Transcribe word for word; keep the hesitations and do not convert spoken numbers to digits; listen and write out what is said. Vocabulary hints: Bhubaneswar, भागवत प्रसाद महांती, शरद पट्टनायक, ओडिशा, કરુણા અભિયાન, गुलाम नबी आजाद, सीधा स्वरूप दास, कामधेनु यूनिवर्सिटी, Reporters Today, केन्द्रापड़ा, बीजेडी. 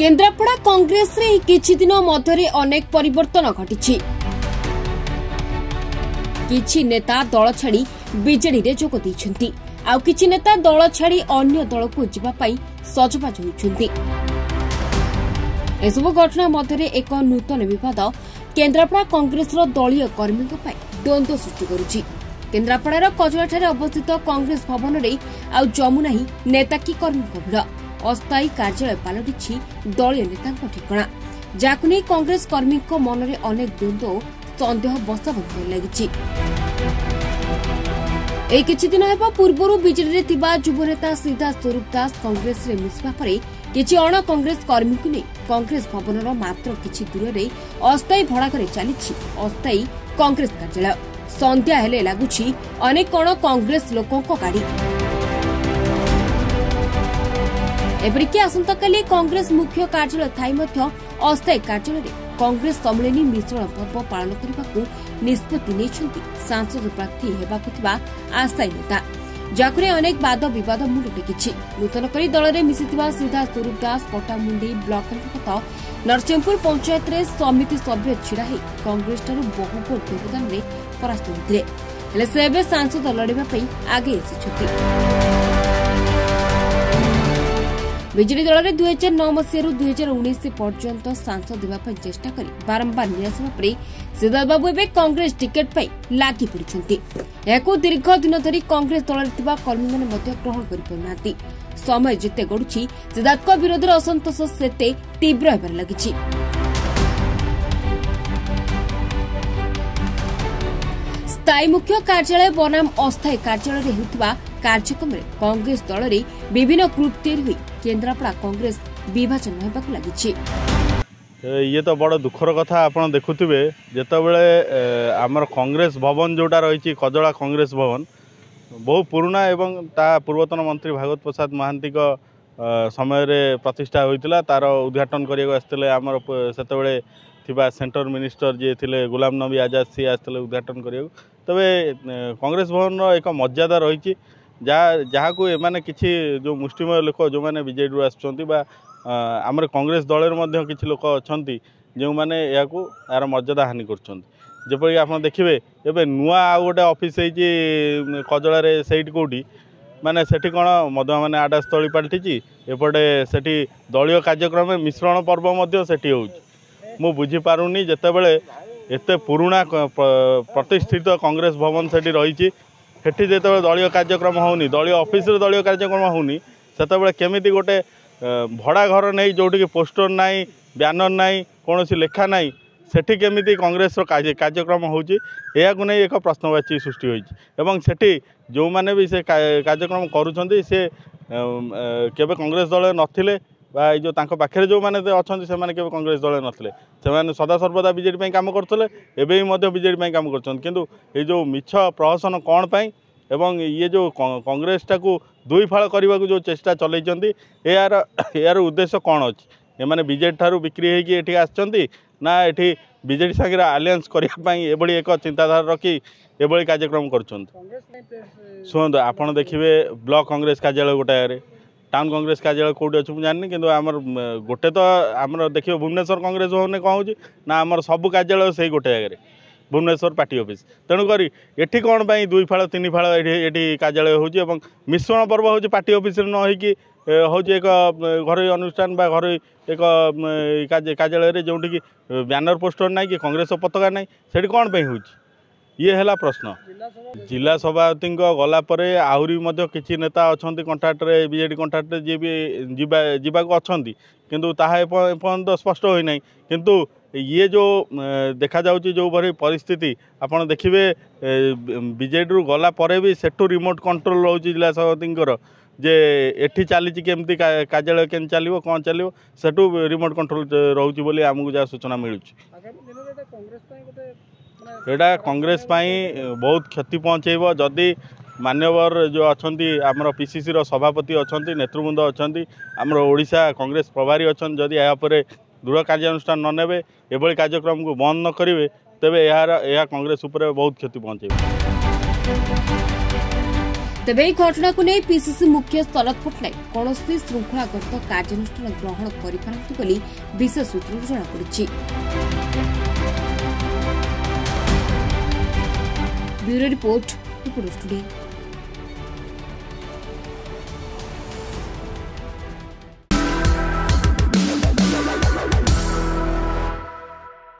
केन्द्रापड़ा कांग्रेस रे किछि दिन मध्यरे अनेक परिवर्तन घटिछि। किछि नेता दल छाड़ी बीजेडी रे जोग दैछन्ति, आउ किछि नेता दल छाड़ी अन्य दल को जिबा पई सजबाज होइछन्ति। एसबु घटना मध्यरे एक नूतन विवाद केन्द्रापड़ा कांग्रेस रो दलीय कर्मीक पई द्वंद्व सृष्टि करुछि। केन्द्रापड़ार कजराठार अवस्थित कांग्रेस भवन रे आउ जमुना ही नेता की कर्मीक भिड़ अस्थायी कार्यालय पालटी दलीय नेता ठिकणा, जहां नहीं कांग्रेस कर्मी मन में अनेक द्वंद्व सन्देह बसाबंद लगी। किछि दिन पूर्व बीजेडी युव नेता सीधा स्वरूप दास कांग्रेस में मिसवा पर किछि अण कांग्रेस कर्मी को नहीं कांग्रेस भवन मात्र किछि दूर में अस्थायी भड़ा कर चली अस्थायी कांग्रेस कार्यालय। संध्या हेले लगुछि अनेक अण कांग्रेस लोकों गाड़ी। एपरिक आसंताकाली कांग्रेस मुख्य कार्यालय थाई अस्थायी कार्यालय में कांग्रेस सम्मिलनी मिश्रण पर्व पालन करने निष्पत्ति सांसद प्रार्थी होगा आस्थायी नेता, जहां अनेक वाद बद मुंड टेकी नूतन कर दल में मिशि सीधा स्वरूप दास पटामुंडी ब्लक अंतर्गत नरसिंहपुर पंचायत में समिति सभ्य ढड़ाई कांग्रेस ठार बहु भोट योगदान में परास्त होते से एवं सांसद लड़ाई आगे आसी। बीजेडी दल में दुई हजार नौ मसीह दुई हजार उन्नीस पर्यंत सांसद होगा चेष्टा कर बारंबार निराश होगा सिद्धार्थ बाबू एवं कांग्रेस टिकेट पर लगी पड़ते। यह दीर्घ दिन धरी कांग्रेस दल में कर्मी मैंने ग्रहण करना समय जिते गढ़ुची सिद्धार्थ विरोध असंतोष से तीव्र होबार लगी। स्थायी मुख्य कार्यालय बनाम अस्थायी कार्यालय में होता कार्यक्रम में कांग्रेस दल में विभिन्न ग्रुप तैयारी केन्द्रापड़ा कांग्रेस विभाजन होगा लगी। ये तो बड़ दुखर कथा आप देखुवे जितेबले आमर कांग्रेस भवन जोटा रही कजड़ा कांग्रेस भवन बहु पुराणा एवं ता पूर्वतन मंत्री भागवत प्रसाद महांती को समय रे प्रतिष्ठा होता तार उद्घाटन करने आमर से सेंटर मिनिस्टर जी थे गुलाम नबी आजाद सी आसते उद्घाटन करने को तबे कांग्रेस भवन एक मर्यादा रही जहाँ को एमाने किसी जो मुष्टिमय लोक जो मैंने बीजेडी आसुँचा आमर कांग्रेस दल में किसी लोक अच्छा जो मैंने या यार मर्यादा हानि करपरिक आप देखिए ये नुआ आ गए ऑफिस कजड़े सैट कौटी माने सेठी कौन मधुआ मैंने आडास्थली पलटी एपटे सेठी दलीय कार्यक्रम मिश्रण पर्व सेठी हो मु बुझीपारूनी जितेबले एते पुराणा प्रतिष्ठित कांग्रेस भवन सेठी रही सेठी जितेबले दलीय कार्यक्रम होनी दलीय ऑफिस रे दलीय कार्यक्रम होनी सेतेबले केमिति गोटे भड़ा घर नहीं जोटिक पोस्टर नाई ब्यानर नाई कोनोसी लेखा नाई सेठी केमिति कांग्रेस रो कार्यक्रम होउची एयाकु नै एक प्रश्नवाची सृष्टि होईची एवं सेठी जो माने भी से कार्यक्रम करूछन्ती से केबे कांग्रेस दल नथिले बा जो तांको पाखे जो मैंने अच्छा से कांग्रेस दल ना सदा सर्वदा बीजेडी पे काम करते एवं बीजेडी पे काम कर जो मिछ प्रहसन कौन पाई एवं ये जो कांग्रेस टाक दुई फाड़ करने को जो चेष्टा चलती यार यार उद्देश्य कौन अच्छी ये बीजेडी ठारू बिक्री होगी आसचंती ना ये बीजेडी सागर आलियंस करने एक चिंताधारा रखी एभली कार्यक्रम कर आप देखिए ब्लॉक कांग्रेस कार्यालय गोटाए टाउन कांग्रेस कार्यालय कौटी अच्छे मुझे कि आम गोटे तो आम देखिए भुवनेश्वर कांग्रेस भवन कौन होना आम सब कार्यालय से गोटे जगह भुवनेश्वर पार्टी ऑफिस तेणुकर ये कौन पर दुई फाड़ तीन फाड़ ये कार्यालय हो मिश्रण पर्व हो पार्टी ऑफिस न होगी हूँ एक घर अनुष्ठान बा घर एक कार्यालय जोटि की ब्यानर पोस्टर ना कि कांग्रेस पताका ना से कौन पर हो ये है प्रश्न। जिला सभापति गलापर आहरी किसी नेता अच्छा कंट्राक्ट बीजेडी कंट्राक्ट जी जावाक अच्छा किंतु तापर्यंत स्पष्ट होना किंतु ये जो देखा जो भाई परिस्थिति आप देखिए बीजेडी गलापर भी सेठू रिमोट कंट्रोल रोचे जिला सभापति जे एठी चली केमती कार्यालय के चलो कौन चलो सेठू रिमोट कंट्रोल रोचे बोली आमको जहाँ सूचना मिलू यहाँ कांग्रेस बहुत क्षति पहुँचेब जदि मान्यवर जो अच्छा आमर पीसीसी सभापति अच्छा नेतृवृंद अच्छा आमर ओडिशा कांग्रेस प्रभारी अच्छा जदि यहाँ पर दृढ़ कार्यानुष्ठान ननेबे एभली कार्यक्रम को बंद न करेंगे तेबे यार यह कांग्रेस उपर बहुत क्षति पहुँचे। तेज यह घटना को नहीं पीसीसी मुख्य शरद पट्टनायक कौन श्रृंखलागत कार्यानुषान ग्रहण करें विशेष सूत्र जमापड़ी। Bureau report reporters today.